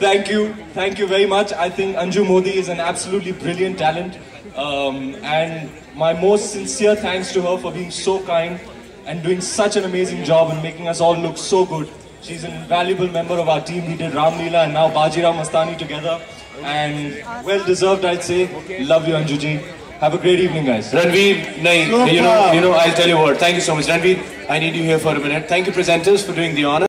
Thank you very much. I think Anju Modi is an absolutely brilliant talent, and my most sincere thanks to her for being so kind and doing such an amazing job and making us all look so good. She's an invaluable member of our team. We did Ram Leela and now Bajirao Mastani together, and well deserved, I'd say. Love you, Anju ji. Have a great evening, guys. Ranveer, I'll tell you what. Thank you so much, Ranveer. I need you here for a minute. Thank you, presenters, for doing the honor.